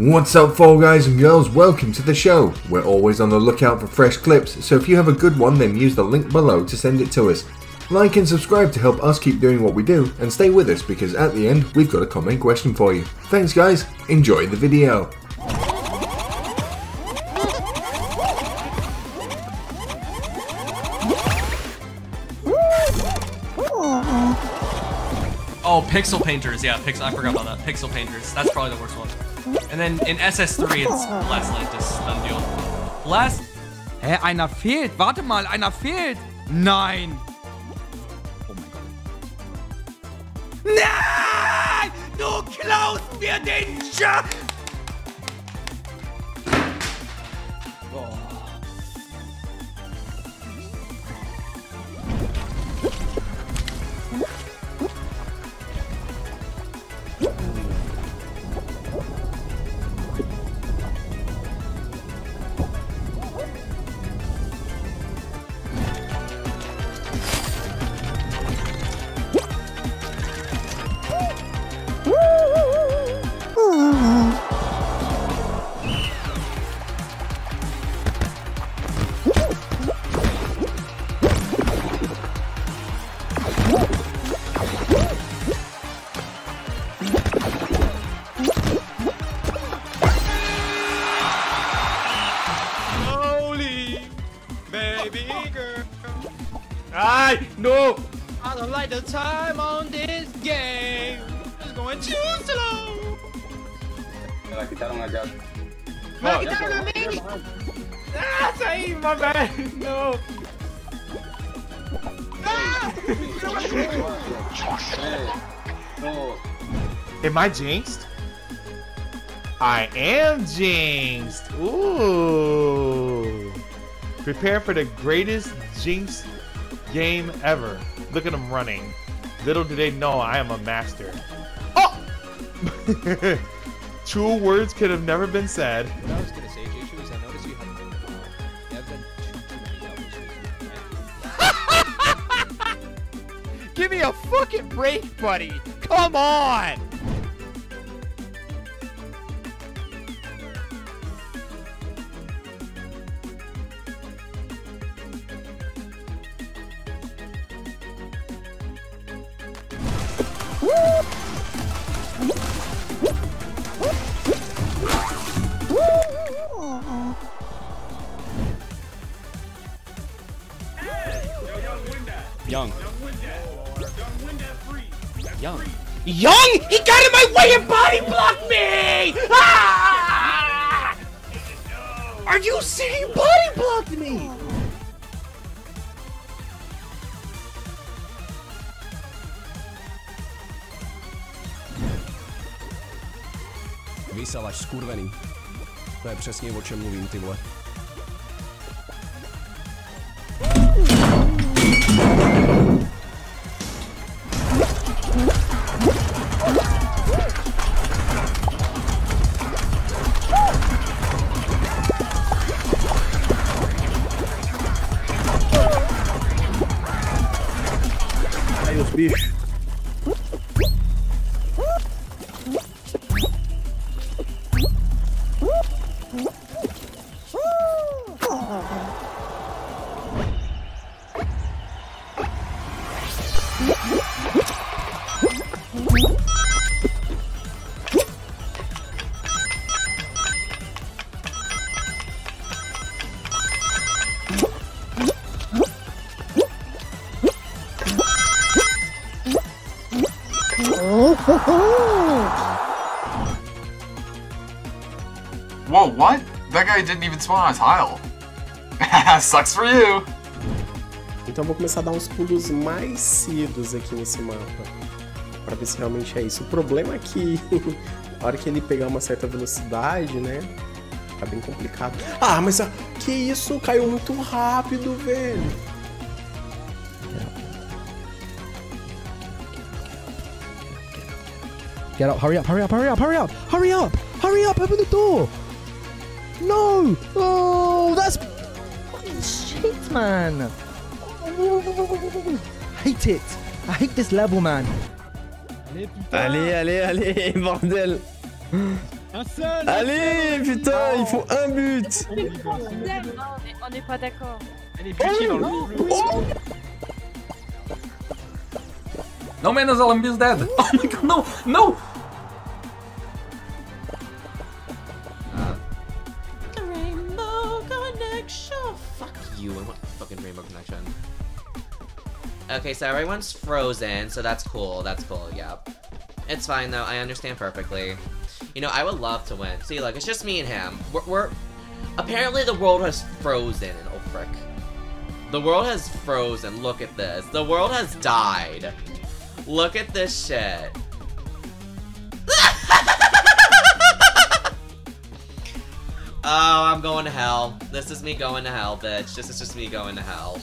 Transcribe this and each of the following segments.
What's up, Fall Guys and girls? Welcome to the show. We're always on the lookout for fresh clips, so if you have a good one, then use the link below to send it to us. Like and subscribe to help us keep doing what we do, and stay with us because at the end, we've got a comment question for you. Thanks guys, enjoy the video. Oh, Pixel Painters, yeah, I forgot about that. Pixel Painters, that's probably the worst one. And then in SS3 it's last leichtes dann deal. Last. Hä, einer fehlt. Warte mal, einer fehlt. Nein. Oh mein Gott. Nein! Du klaust mir den Job. I no! I don't like the time on this game. It's going too slow. Me la quitaron acá. Me la quitaron a mí. Ah, ahí, my bad. No. Ah! No. Am I jinxed? I am jinxed. Ooh. Prepare for the greatest jinx game ever. Look at them running. Little do they know I am a master. Oh! True words could have never been said. What I was gonna say, Jayshu, is I noticed you haven't been before. You have done too many hours. Give me a fucking break, buddy! Come on! Young, he got in my way and body blocked me! Ah! Are you serious? He body blocked me! Vysalaš skurvený. To je přesně o čem mluvím, ty vole. Bicho. Whoa, what? That guy didn't even spawn on his aisle. Sucks for you! Então eu vou começar a dar uns pulos mais cedos aqui nesse mapa, pra ver se realmente é isso. O problema é que a hora que ele pegar uma certa velocidade, né, tá bem complicado. Ah, mas que isso? Caiu muito rápido, velho! Get up, hurry up, hurry up, hurry up, hurry up, hurry up, hurry up, open the door! No! Oh, that's fucking shit, man! I hate it! I hate this level, man! Allez, allez, allez, bordel! Allez, putain, il faut un but. On n'est pas d'accord. No man is all in beast dead. Oh my god, no, no. Rainbow connection. Fuck you. I want fucking rainbow connection. Okay, so everyone's frozen, so that's cool. That's cool. Yep. It's fine though. I understand perfectly. You know, I would love to win. See, look, it's just me and him. We're apparently the world has frozen. Oh frick. The world has frozen. Look at this. The world has died. Look at this shit. Oh, I'm going to hell. This is me going to hell, bitch. This is just me going to hell.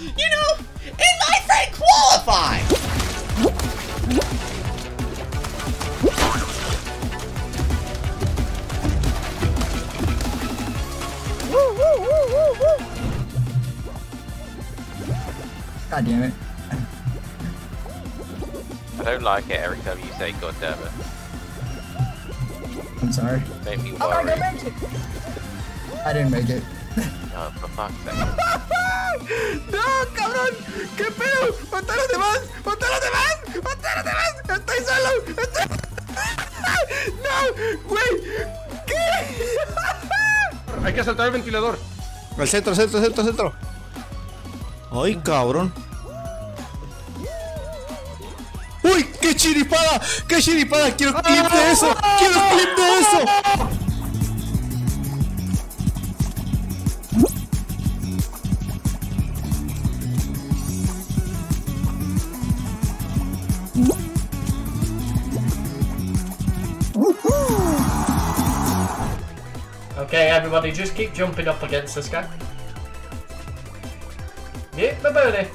You know, and my friend qualified! God damn it. I don't like it every time you say god damn it. I'm sorry. Make me worry. Oh my god, I didn't make it. No, for fuck's sake. ¡No, cabrón! ¡Qué pedo! ¡Mata a los demás! ¡Mata a los demás! ¡Mata a los demás! ¡Estoy solo! ¡Estoy... ¡No! ¡Güey! ¿Qué? Hay que saltar el ventilador. Al centro, centro, centro, centro. ¡Ay, cabrón! ¡Uy! ¡Qué chiripada! ¡Qué chiripada! ¡Quiero clip de eso! ¡Quiero clip de eso! Okay, everybody, just keep jumping up against this guy. Yeah, my booty.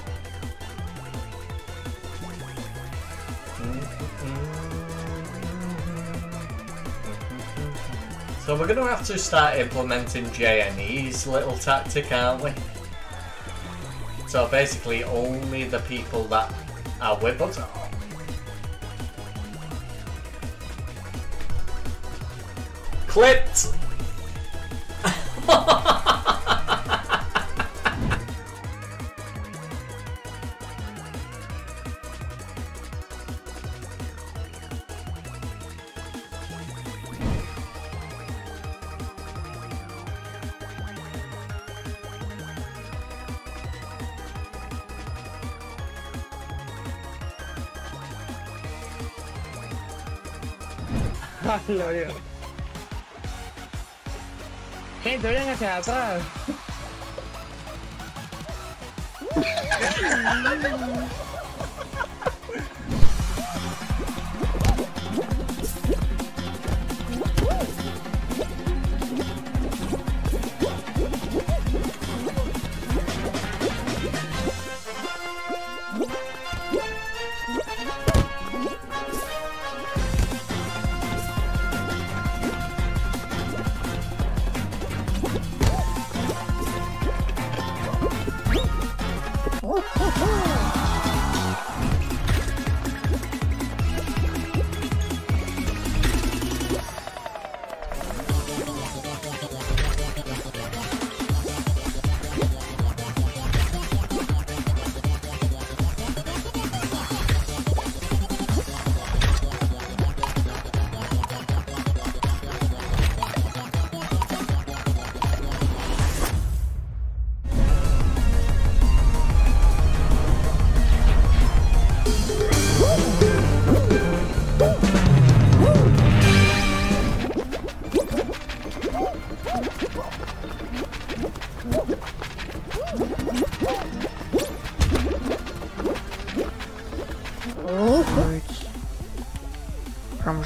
So we're gonna have to start implementing JNE's little tactic, aren't we? So basically only the people that are with us. Clipped! Gente, vayan hacia atrás.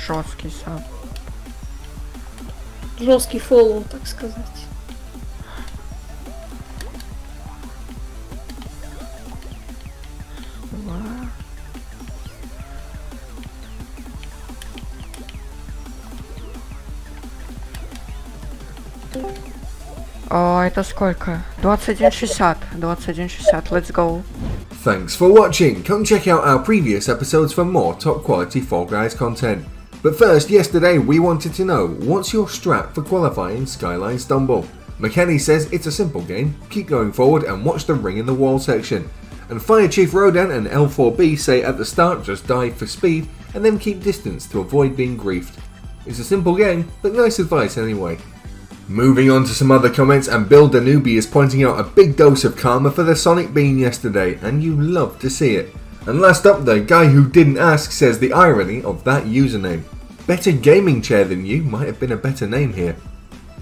Жесткий сам. Жесткий фоллоу, так сказать. О, это сколько? 21.60. 21.60. Let's go. Thanks for watching. Come check out our previous episodes for more top quality Fall Guys content. But first, yesterday we wanted to know, what's your strat for qualifying Skyline Stumble? McKenny says it's a simple game, keep going forward and watch the ring in the wall section. And Fire Chief Rodan and L4B say at the start just dive for speed and then keep distance to avoid being griefed. It's a simple game, but nice advice anyway. Moving on to some other comments, and Bill Danubi is pointing out a big dose of karma for the Sonic Bean yesterday, and you love to see it. And last up, the guy who didn't ask says the irony of that username. Better Gaming Chair Than You might have been a better name here.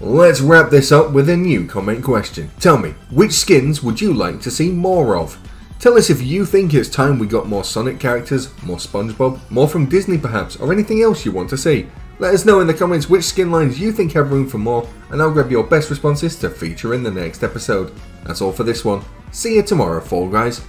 Let's wrap this up with a new comment question. Tell me, which skins would you like to see more of? Tell us if you think it's time we got more Sonic characters, more SpongeBob, more from Disney perhaps, or anything else you want to see. Let us know in the comments which skin lines you think have room for more, and I'll grab your best responses to feature in the next episode. That's all for this one. See you tomorrow, Fall Guys.